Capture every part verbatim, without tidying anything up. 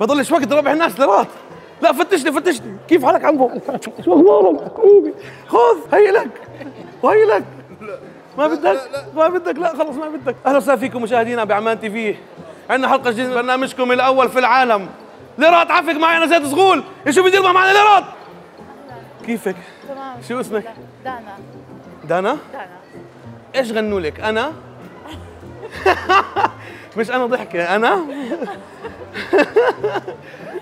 ما ضلش وقت ربح الناس ليرات. لا فتشني فتشني كيف حالك عمو؟ شو اخبارك حبيبي؟ خذ هي لك وهي لك. ما بدك؟ ما بدك؟ لا خلص ما بدك. اهلا وسهلا فيكم مشاهدينا بعمان تي في. عندنا حلقه جديده من برنامجكم الاول في العالم ليرات عفق. معي انا زيد زغول. شو بدي يطلع معنا ليرات؟ كيفك؟ تمام. شو اسمك؟ دانا. دانا؟ دانا. ايش غنوا لك؟ انا؟ مش انا ضحكه انا؟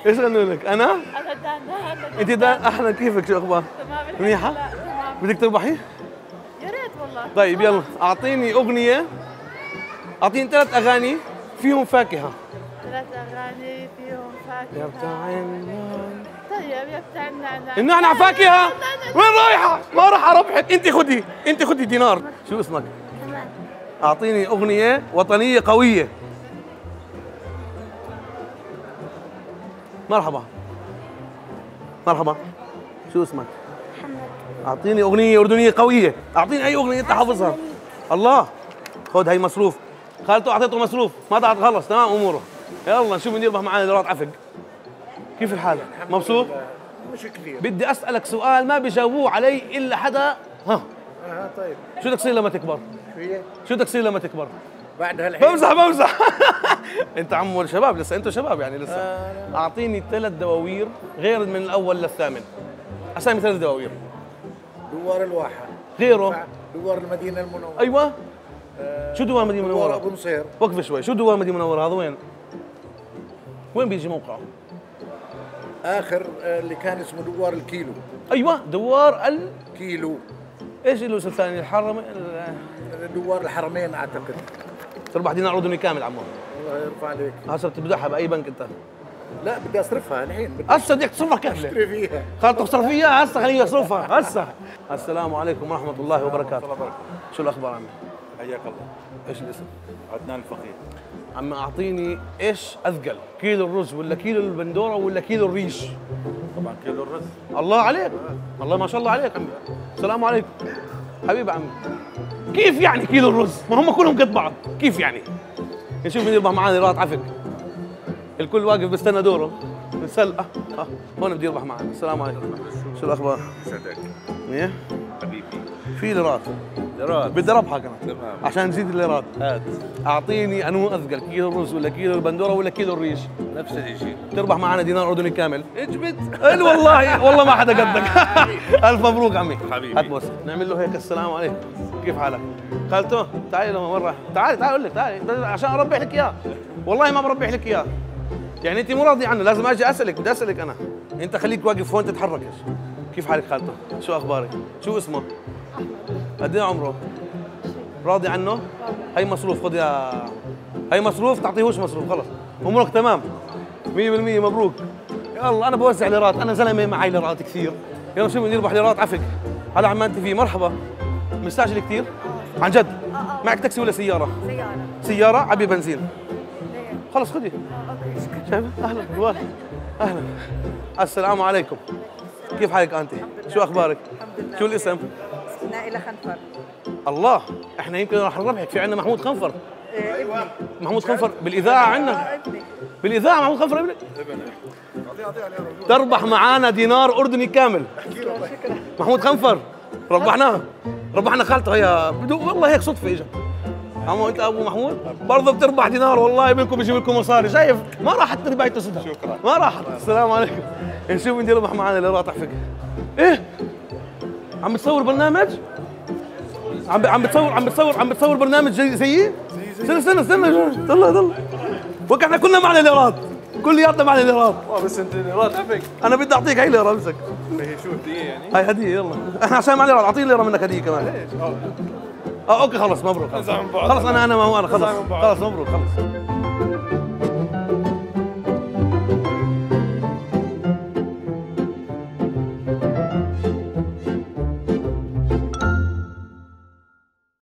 ايش غنوا لك؟ انا؟ انا دانا. انت دانا؟ احنا كيفك شو اخبار؟ تمام منيحه؟ تمام. بدك تربحي؟ يا ريت والله. طيب يلا اعطيني اغنيه، اعطيني ثلاث اغاني فيهم فاكهه. ثلاث اغاني فيهم فاكهه. يا بتاع النعناع. طيب يا بتاع النعناع. النعناع فاكهه؟ وين رايحه؟ ما راح اربحك، انت خدي، انت خدي دينار. شو اسمك؟ تمام. اعطيني اغنيه وطنيه قويه. مرحبا مرحبا. شو اسمك؟ محمد. اعطيني اغنيه اردنيه قويه، اعطيني اي اغنيه انت حافظها. الله، خذ هي مصروف، خالته اعطيته مصروف، ما تعرف خلص تمام اموره. يلا نشوف مين يربح معنا ليرات عفق. كيف الحال؟ مبسوط؟ مش كثير. بدي اسالك سؤال ما بيجاوبوه علي الا حدا ها. اه طيب. شو بدك تصير لما تكبر؟ شو بدك تصير لما تكبر؟ بعد هالحين بمزح بمزح. انت عمو شباب لسه، انتوا شباب يعني لسه. آه. اعطيني ثلاث دواوير غير من الاول للثامن. اسامي ثلاث دواوير. دوار الواحه. غيره؟ دوار المدينه المنوره. ايوه. آه. شو دوار المدينه المنوره؟ دوار ابو نصير. وقف شوي، شو دوار المدينه المنوره هذا وين؟ وين بيجي موقعه؟ اخر اللي كان اسمه دوار الكيلو. ايوه دوار الكيلو. ايش له اسم ثاني؟ الحرم ال... دوار الحرمين اعتقد. تربح دينار اردني كامل عمو. الله يرفع عليك. هسه بتبدعها باي بنك انت؟ لا بدي اصرفها الحين. هسه بدك تصرفها كامله. اشتري فيها. خلص تصرف فيها هسه، خليه يصرفها هسه. السلام عليكم ورحمه الله وبركاته. شو الاخبار عمي؟ حياك الله. ايش الاسم؟ عدنان الفقيه. عم اعطيني ايش اثقل؟ كيلو الرز ولا كيلو البندوره ولا كيلو الريش؟ طبعا كيلو الرز. الله عليك. الله ما شاء الله عليك عمي. السلام عليكم. حبيب عمي. كيف يعني كيلو الرز؟ ما هم كلهم قد بعض، كيف يعني؟ نشوف مين يربح معنا ليرات عفق. الكل واقف بستنى دوره، بنسلقه، اه هون بده يربح معنا. السلام عليكم. شو الاخبار؟ سعدك. منيح؟ حبيبي. في ليرات. ليرات. بدي ربحك انا. تمام. عشان نزيد الليرات. هات. اعطيني انو اثقل، كيلو الرز ولا كيلو البندوره ولا كيلو الريش؟ نفس الشيء. تربح معنا دينار اردني كامل. اجبد. والله والله ما حدا قدك. الف مبروك عمي. حبيبي. هات بوس، نعمل له هيك السلام عليكم. كيف حالك؟ خالته تعالي لما مرة، تعالي تعالي اقول لك تعالي عشان اربح لك اياه. والله ما بربح لك اياه. يعني انت مو راضي عنه، لازم اجي اسالك، بدي اسالك انا. انت خليك واقف هون تتحركش. كيف حالك خالته؟ شو اخبارك؟ شو اسمه؟ قد ايه عمره؟ راضي عنه؟ هي مصروف، خذ يا هي مصروف، تعطيهوش مصروف خلص، امورك تمام. مية بالمية مبروك. يلا انا بوزع ليرات، انا زلمه معي ليرات كثير. يلا شو بدي يربح ليرات عفق. هذا عمان تي في. مرحبا. مستعجل كثير؟ عن جد؟ معك تاكسي ولا سيارة؟ سيارة. سيارة؟ عبي بنزين. خلص خذي. شايفة؟ أهلا والله. أهلا. السلام عليكم. كيف حالك أنتِ؟ شو أخبارك؟ الحمد لله. شو الاسم؟ نائلة خنفر. الله، إحنا يمكن راح نربحك، في عندنا محمود خنفر. أيوه. محمود خنفر بالإذاعة عندنا. بالإذاعة محمود خنفر ابنك. ابنك. تربح معانا دينار أردني كامل. شكرا. محمود خنفر ربحناه. ربحنا خالته هي بدو... والله هيك صدفه اجت. عمو انت ابو محمود برضه بتربح دينار، والله ابنكم بيجيب لكم مصاري. شايف ما راحت ربايته صدفه. شكرا. ما راحت. السلام عليكم. نشوف مين يربح معنا ليرات عفق. ايه عم بتصور برنامج؟ عم عم بتصور عم بتصور عم بتصور برنامج زيي؟ زيي زيي. استنى استنى يلا يلا. وقع احنا كلنا معنا ليرات، كلياتنا معنا ليرات. اه بس انت ليرات عفق. انا بدي اعطيك هي ليره امسك. هي شو هديه يعني؟ هاي هديه. يلا احنا عشان معنا ليرات، اعطيني ليره منك هديه كمان. ليش؟ اه اوكي خلص مبروك. خلص انا انا ما هو انا خلص خلص مبروك خلص.